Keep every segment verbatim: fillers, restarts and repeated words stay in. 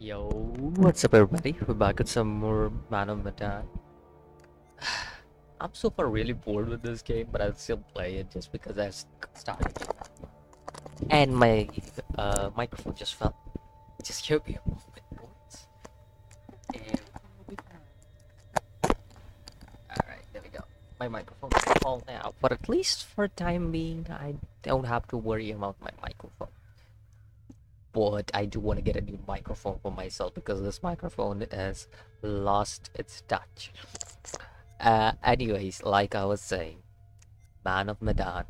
Yo, what's up everybody? We're back with some more Man of Medan. I'm so far really bored with this game, but I'll still play it just because I s- started it. And my uh, microphone just fell. Just give me a moment, boys. And... Alright, there we go. My microphone is all now, but at least for time being, I don't have to worry about my microphone. But I do want to get a new microphone for myself because this microphone has lost its touch. Uh, anyways, like I was saying, Man of Medan.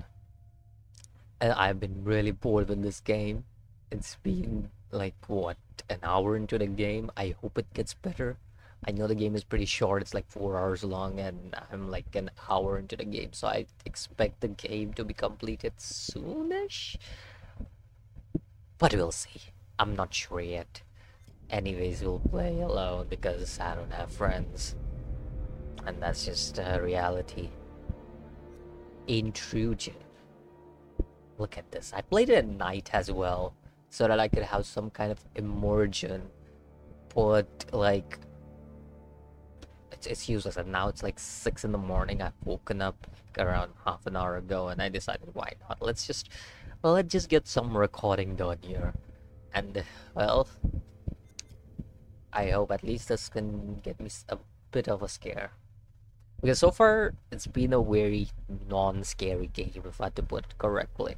And I've been really bored with this game. It's been like, what, an hour into the game? I hope it gets better. I know the game is pretty short, it's like four hours long and I'm like an hour into the game. So I expect the game to be completed soonish. But we'll see. I'm not sure yet. Anyways, we'll play alone because I don't have friends. And that's just uh, reality. Intrusion. Look at this. I played it at night as well, so that I could have some kind of immersion. But like, it's, it's useless. And now it's like six in the morning. I've woken up like around half an hour ago and I decided, why not? Let's just... Well, let's just get some recording done here. And, well, I hope at least this can get me a bit of a scare. Because so far, it's been a very non-scary game, if I had to put it correctly.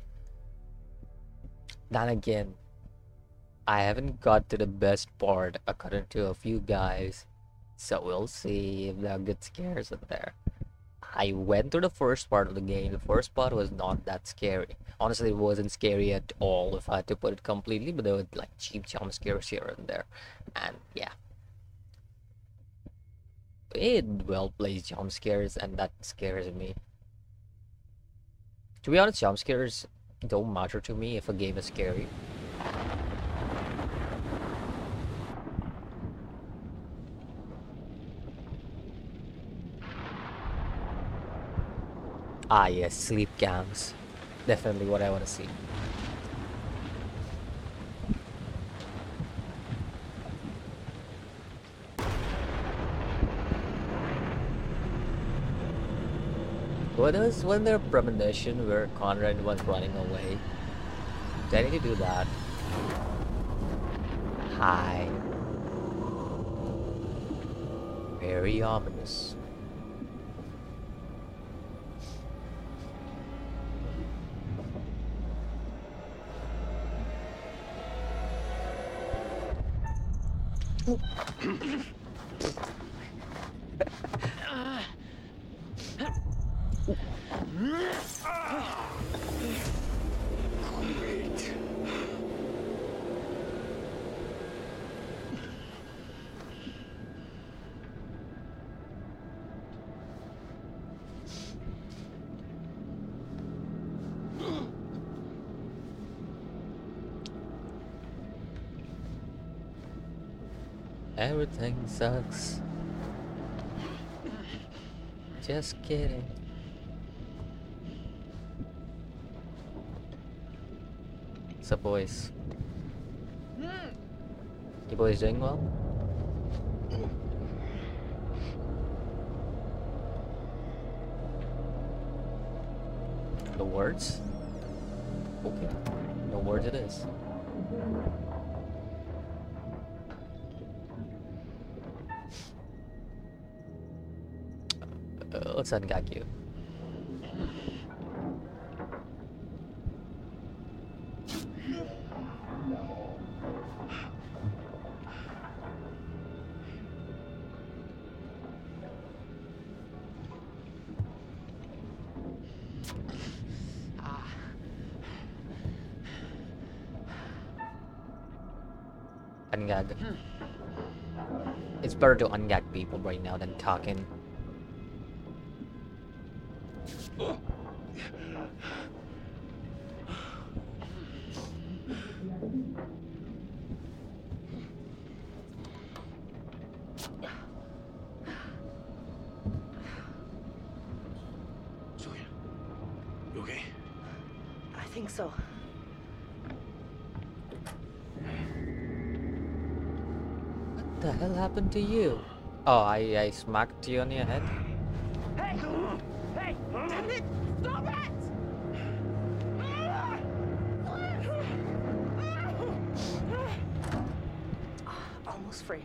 Then again, I haven't got to the best part according to a few guys. So we'll see if there are good scares in there. I went through the first part of the game. The first part was not that scary. Honestly, it wasn't scary at all, if I had to put it completely, but there were like cheap jump scares here and there. And yeah. It well-placed jump scares, and that scares me. To be honest, jump scares don't matter to me if a game is scary. Ah yes, sleep cams. Definitely what I want to see. What was when there a premonition where Conrad was running away? Do I need to do that? Hi. Very ominous. Everything sucks. Just kidding. So boys, you boys doing well? No words? Okay, no words it is. Let's ungag you. Ungag. It's better to ungag people right now than talking. So the hell happened to you? Oh, I, I smacked you on your head. Hey! Hey! Damn it! Stop it! Almost free.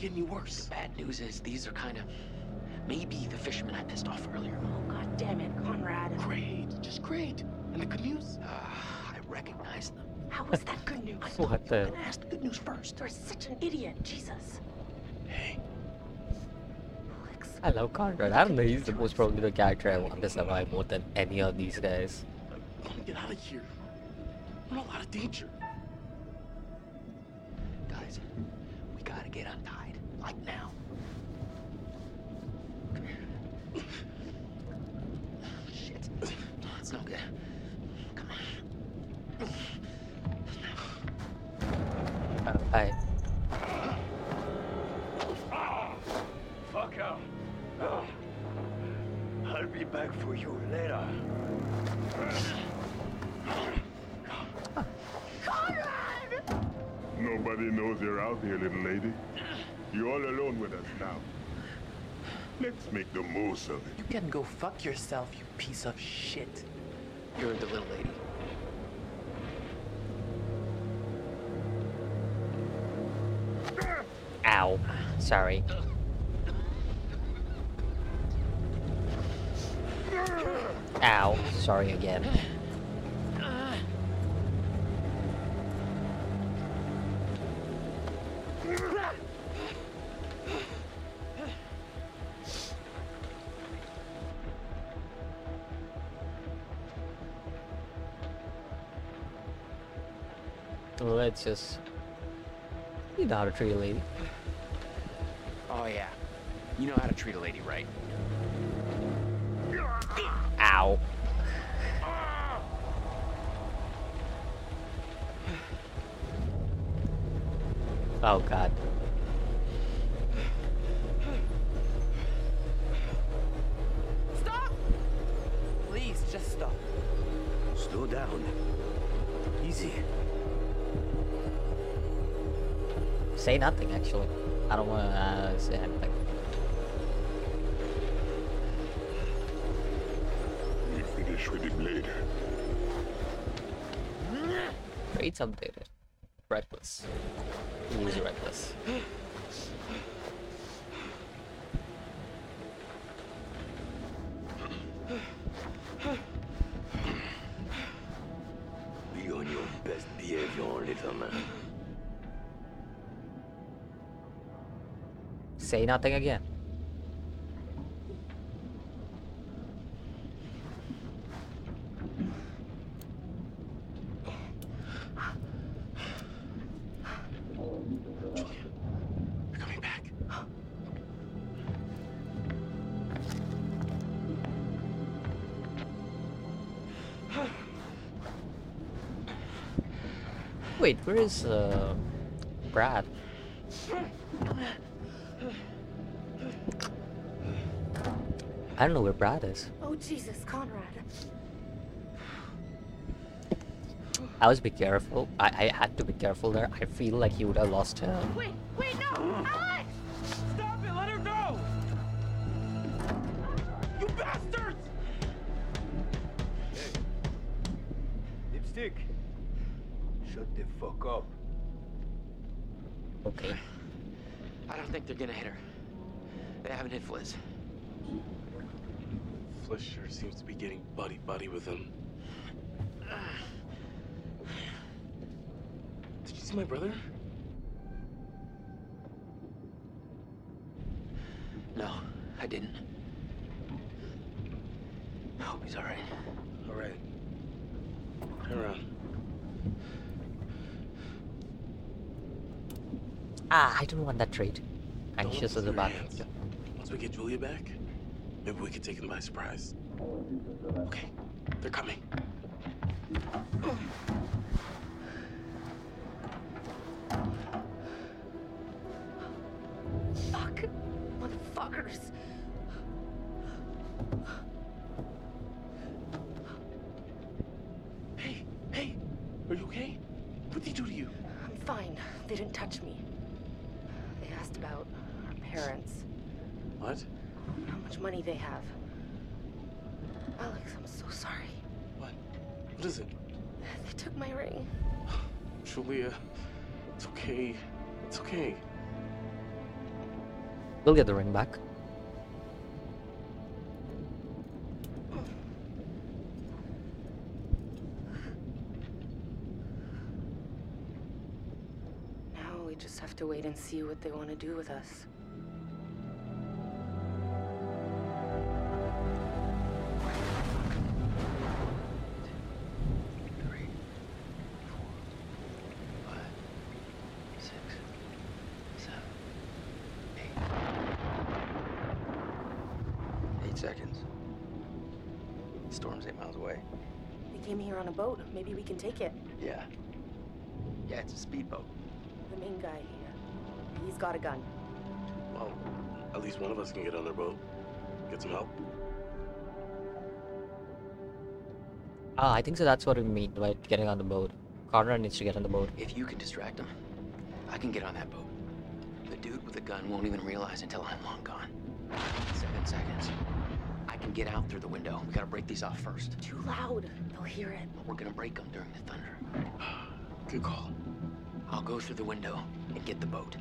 Getting you worse. The bad news is these are kind of maybe the fishermen I pissed off earlier. Oh, god damn it, Conrad. Great, just great. And the good news? Uh, I recognize them. How is that good news? I what the? I'm gonna ask the good news first. You're such an idiot, Jesus. Hey. Alex. Hello, Conrad. I don't know. He's the most probably the character I want to survive more than any of these guys. I want to get out of here. We're in a lot of danger. Guys, we gotta get untied. Like now. Come here. Shit. That's no good. Come on. Now. Oh, hi. Oh, fuck out. Oh. I'll be back for you later. Oh. Conrad! Nobody knows you're out here, little lady. You're all alone with us now. Let's make the most of it. You can go fuck yourself, you piece of shit. You're the little lady. Ow. Sorry. Ow. Sorry again. Let's just, you know how to treat a lady. Oh yeah, you know how to treat a lady, right? Ow. Oh god. Stop! Please, just stop. Slow down. Easy. Say nothing, actually. I don't want to uh, say anything. We finish with it later. Rates updated. Reckless. Who is reckless? Be on your best behavior, little man. Say nothing again. Julia, they're coming back. Wait, where is uh, Brad? I don't know where Brad is. Oh Jesus, Conrad! I was be careful. I I had to be careful there. I feel like he would have lost her. Wait, wait, no, Alex! Stop it! Let her go! You bastards! Hey. Dipstick, shut the fuck up. Okay. I don't think they're gonna hit her. They haven't hit Fliss. Sure seems to be getting buddy buddy with him. Did you see my brother? No, I didn't. I hope he's all right. All right. Turn around. Ah, I don't want that trait. Anxious as a bat. Once we get Julia back. Maybe we could take them by surprise. Okay, they're coming. blockers. Hey, hey, are you okay? What did they do to you? I'm fine. They didn't touch me. They asked about our parents. What? How much money they have. Alex, I'm so sorry. What? What is it? They took my ring. Julia, it's okay. It's okay. We'll get the ring back. Now we just have to wait and see what they want to do with us. Seconds. The storm's eight miles away. They came here on a boat. Maybe we can take it. Yeah. Yeah, it's a speedboat. The main guy here. He's got a gun. Well, at least one of us can get on their boat. Get some help. Ah, I think so. That's what we mean by getting on the boat. Connor needs to get on the boat. If you can distract him, I can get on that boat. The dude with the gun won't even realize until I'm long gone. Seven seconds. I can get out through the window. We gotta break these off first. Too loud. They'll hear it. But we're gonna break them during the thunder. Good call. I'll go through the window and get the boat.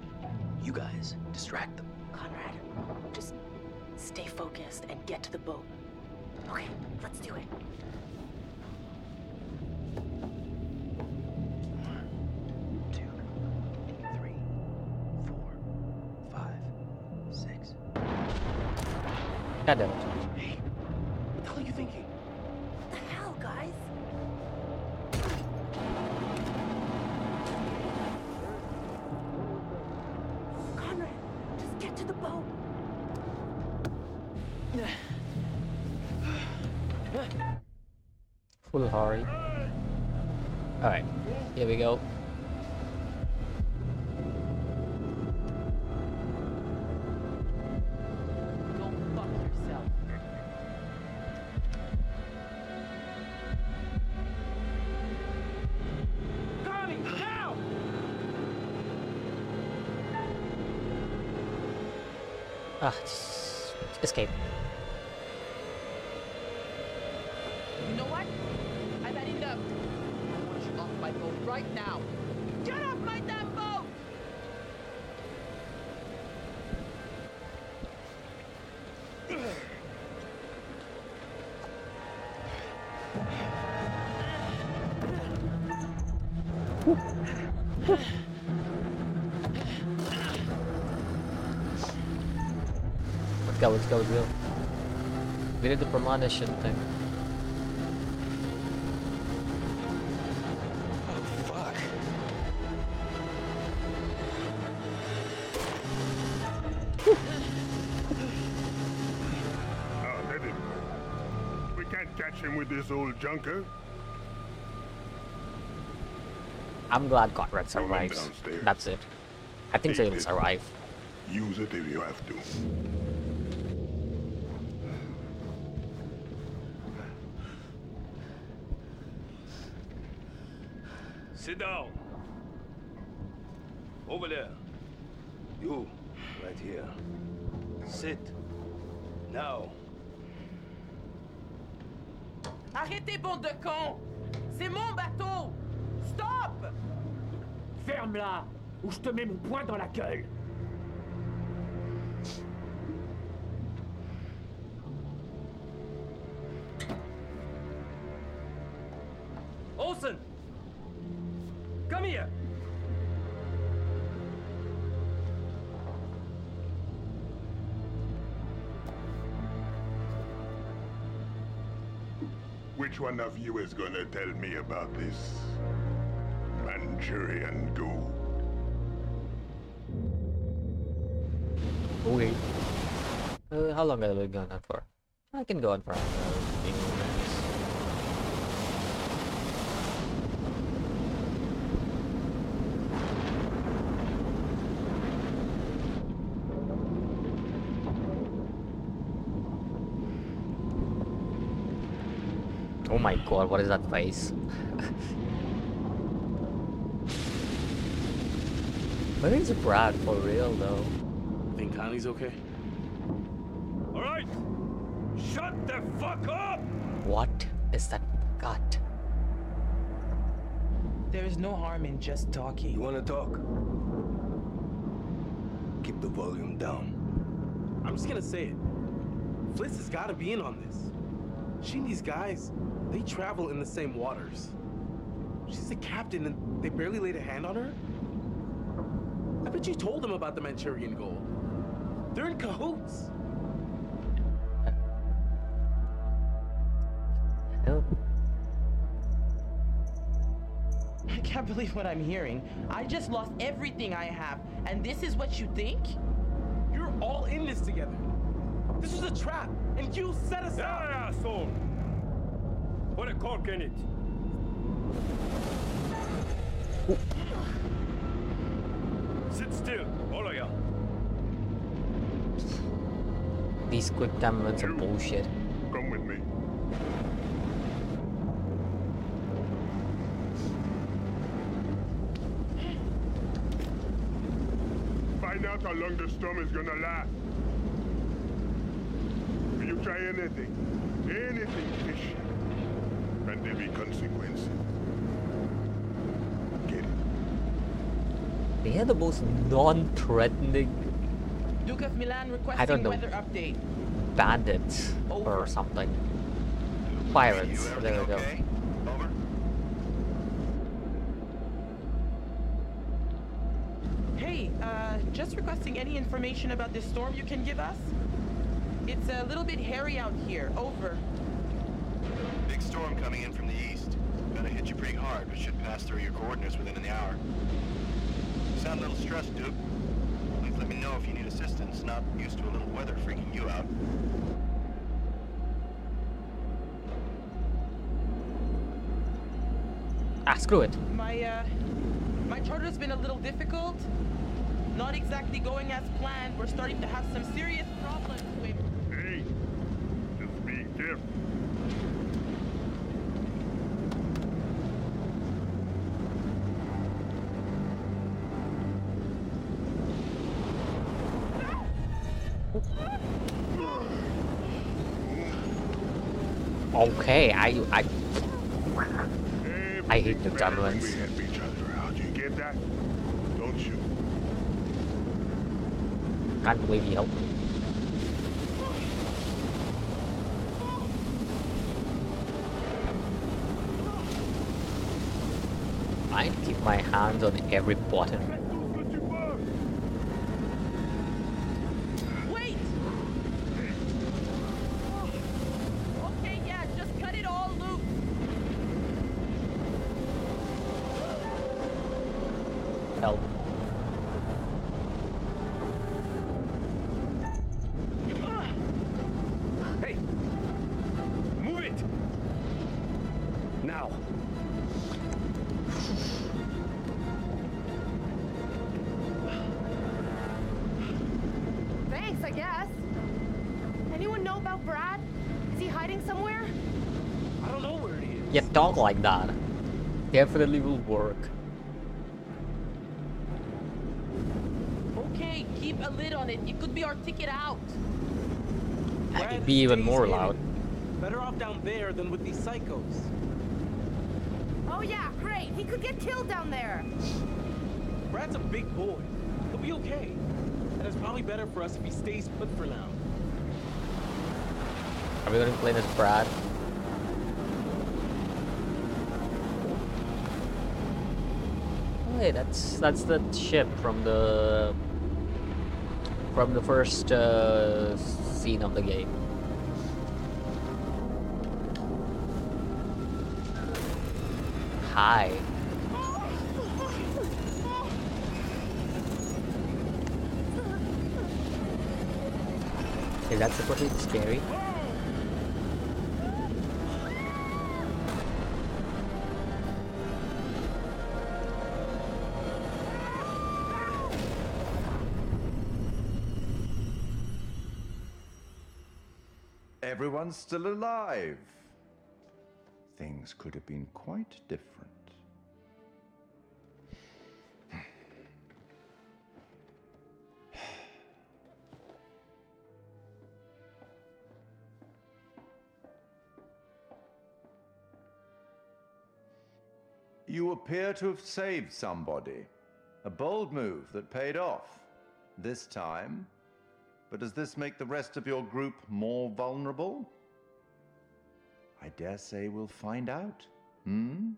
You guys distract them. Conrad, just stay focused and get to the boat. Okay, let's do it. God damn it. Hey, what the hell are you thinking? What the hell, guys? Conrad, just get to the boat. Full hurry. Alright, here we go. Ah, just escape. You know what? I've had enough. I want you off my boat right now. Get off my damn boat! Let's go, let's go. We did the premonition thing. Oh, fuck. Oh, that didn't work. We can't catch him with this old junker. I'm glad Conrad survives. That's it. I think so he'll survive. Use it if you have to. Sit down. Over there. You, right here. Sit. Now. Arrêtez, bande de cons! C'est mon bateau! Stop! Ferme-la, ou je te mets mon poing dans la gueule! Olsen! Come here! Which one of you is gonna tell me about this Manchurian gold? Wait. Uh, how long are we going on for? I can go on for Oh my god, what is that face? Where is Brad for real though? Think Connie's okay? Alright! Shut the fuck up! What is that got? There is no harm in just talking. You wanna talk? Keep the volume down. I'm just gonna say it. Fliss has gotta be in on this. She and these guys, they travel in the same waters. She's the captain and they barely laid a hand on her? I bet you told them about the Manchurian gold. They're in cahoots. Help. I can't believe what I'm hearing. I just lost everything I have, and this is what you think? You're all in this together. This was a trap, and you set us up! Yeah, asshole! Put a cork in it! Ooh. Sit still, all of ya! These quick time runs are bullshit. Come with me. Find out how long the storm is gonna last. You try anything, anything fishy, and there be consequences. Get it? They are the most non-threatening. Duke of Milan requesting I don't know, weather update. Bandits over. Or something. Pirates. Hey, there we okay? go. Over. Hey, uh, just requesting any information about this storm you can give us. It's a little bit hairy out here. Over. Big storm coming in from the east. Gonna hit you pretty hard, but should pass through your coordinates within an hour. Sound a little stressed, Duke. Please let me know if you need assistance. Not used to a little weather freaking you out. Ah, screw it. My, uh... My charter's been a little difficult. Not exactly going as planned. We're starting to have some serious problems with... Hey, just be careful. Okay, I... I, I hate the turbulence. How'd you get that? Don't you? Can't believe he helped me. I keep my hands on every button. Wait! Okay, yeah, just cut it all loose. Help. Yeah, talk like that. Definitely will work. Okay, keep a lid on it. It could be our ticket out. It'd be even more loud. Better off down there than with these psychos. Oh yeah, great. He could get killed down there. Brad's a big boy. He'll be okay. And it's probably better for us if he stays put for now. Are we gonna play this Brad? Hey, that's that's the ship from the from the first uh, scene of the game. Hi. Is that supposed to be scary? Everyone's still alive. things could have been quite different. You appear to have saved somebody. A bold move that paid off. This time. But does this make the rest of your group more vulnerable? I dare say we'll find out. Hmm?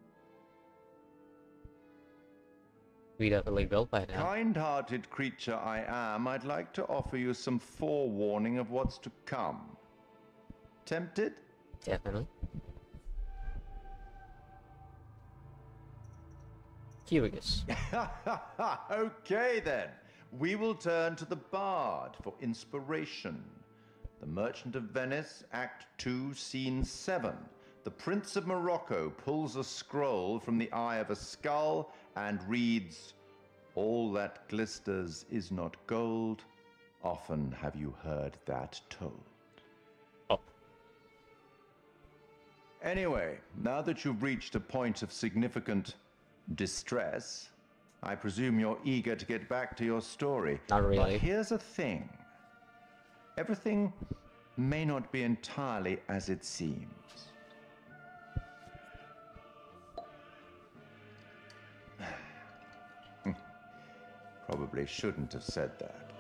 We definitely built by now. Kind-hearted creature I am, I'd like to offer you some forewarning of what's to come. Tempted? Definitely. Curious. Okay then. We will turn to the Bard for inspiration. The Merchant of Venice, Act two, Scene seven. The Prince of Morocco pulls a scroll from the eye of a skull and reads, "All that glisters is not gold. Often have you heard that told." Oh. Anyway, now that you've reached a point of significant distress, I presume you're eager to get back to your story. Not really. But here's the thing. Everything may not be entirely as it seems. Probably shouldn't have said that.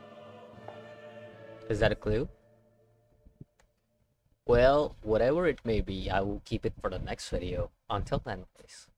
Is that a clue? Well, whatever it may be, I will keep it for the next video. Until then, please.